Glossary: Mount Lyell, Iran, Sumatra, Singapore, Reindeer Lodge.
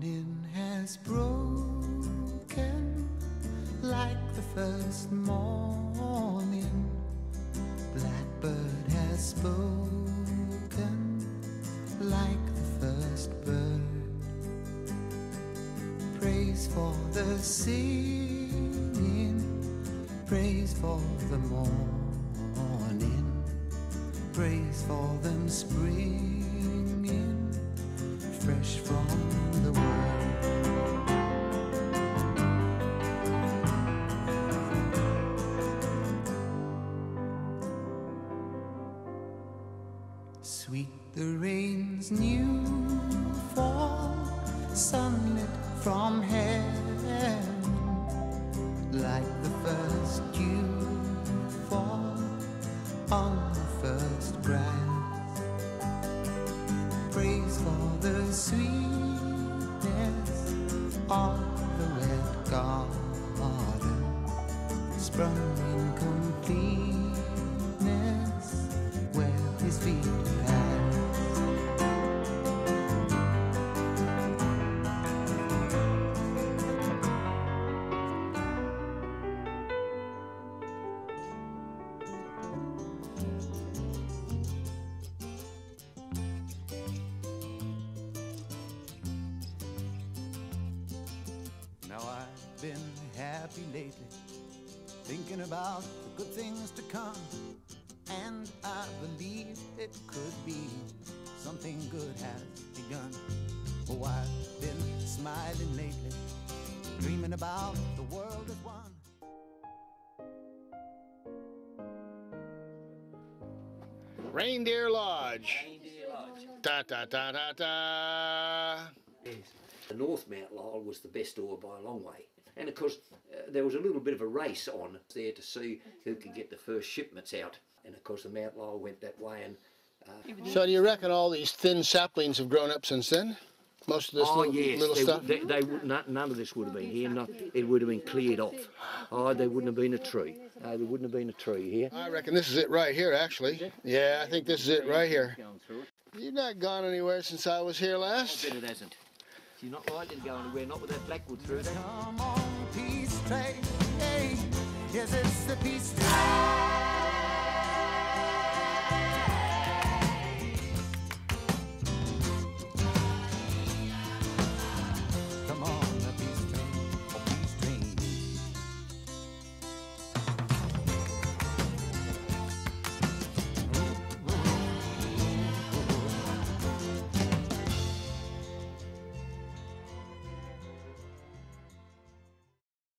morning has broken like the first morning. Blackbird has spoken like the first bird. Praise for the singing, praise for the morning, praise for them springing fresh from the world. Sweet the rain's new fall, sunlit from heaven, like the first dew fall on the first grass. Praise for the sweetness of the wet garden, sprung in completeness where his feet . Now I've been happy lately, thinking about the good things to come, and I believe it could be something good has begun. Oh, I've been smiling lately, dreaming about the world as one. Reindeer Lodge. Reindeer Lodge. Da da da da da. Yes. The North Mount Lyell was the best door by a long way, and of course there was a little bit of a race on there to see who could get the first shipments out, and of course the Mount Lyell went that way. And so do you reckon all these thin saplings have grown up since then? Most of this little stuff? None of this would have been here. Not, it would have been cleared off. Oh, there wouldn't have been a tree. There wouldn't have been a tree here. I reckon this is it right here, actually. Yeah, I think this is it right here. You've not gone anywhere since I was here last. I bet it hasn't. You're not likely to go anywhere, not with that blackwood through there. Come on, peace train. Hey, yes, it's the peace train.